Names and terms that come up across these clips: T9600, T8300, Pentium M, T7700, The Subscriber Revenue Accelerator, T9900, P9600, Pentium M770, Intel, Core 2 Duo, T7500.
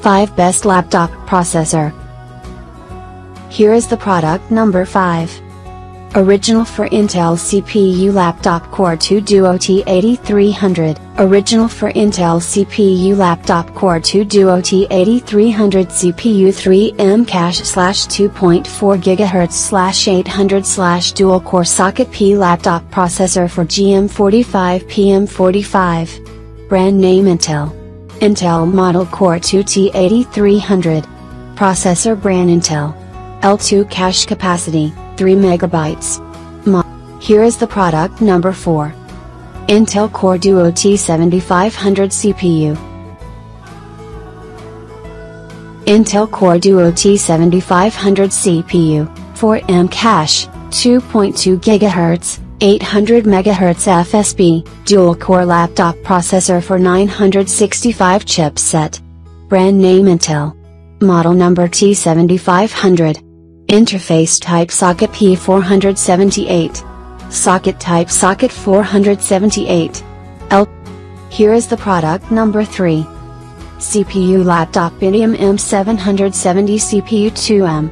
5 Best Laptop Processor. Here is the product number 5. Original for Intel CPU Laptop Core 2 Duo T8300, Original for Intel CPU Laptop Core 2 Duo T8300 CPU 3M Cache/2.4 GHz/800/ Dual Core Socket P Laptop Processor for GM45 PM45. Brand name Intel. Intel Model Core 2 T8300. Processor brand Intel. L2 Cache Capacity 3 MB. Here is the product number 4. Intel Core Duo T7500 CPU. Intel Core Duo T7500 CPU, 4M Cache, 2.2 GHz, 800 MHz FSB, Dual Core Laptop Processor for 965 chipset. Brand name Intel. Model number T7500. Interface type socket P478. Socket type socket 478. Here is the product number 3. CPU Laptop Pentium M770 CPU 2M.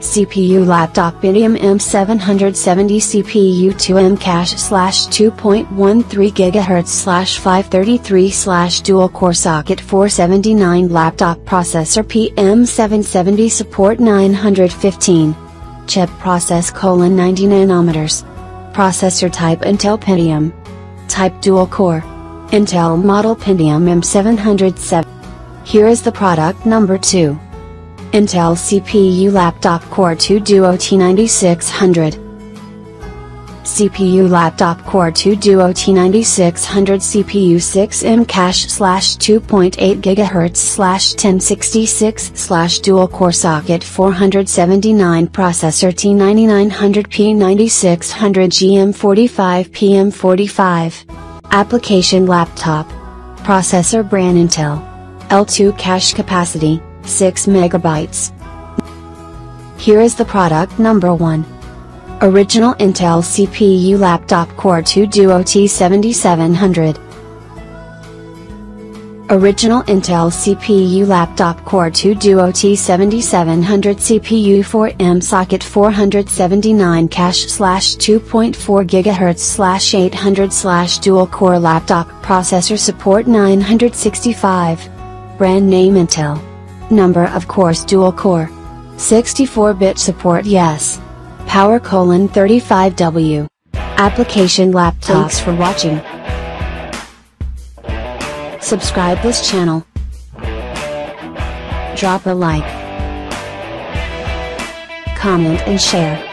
CPU Laptop Pentium M770 CPU 2M Cache/2.13 GHz/533/ Dual Core Socket 479 Laptop Processor PM770 Support 915 Chip Process :90 nanometers. Processor Type Intel Pentium. Type Dual Core. Intel Model Pentium M770. Here is the product number 2. Intel CPU Laptop Core 2 Duo T9600. CPU Laptop Core 2 Duo T9600 CPU 6M Cache/2.8 GHz/1066/ Dual Core Socket 479 Processor T9900 P9600 GM45 PM45. Application Laptop. Processor brand Intel. L2 Cache Capacity 6 MB. Here is the product number 1. Original Intel CPU Laptop Core 2 Duo T7700. Original Intel CPU Laptop Core 2 Duo T7700 CPU 4M Socket 479 Cache/2.4 GHz/800/ Dual Core Laptop Processor Support 965. Brand name Intel. Number of cores dual core. 64-bit support yes. Power :35W. Application laptop. Thanks for watching. Subscribe this channel. Drop a like. Comment and share.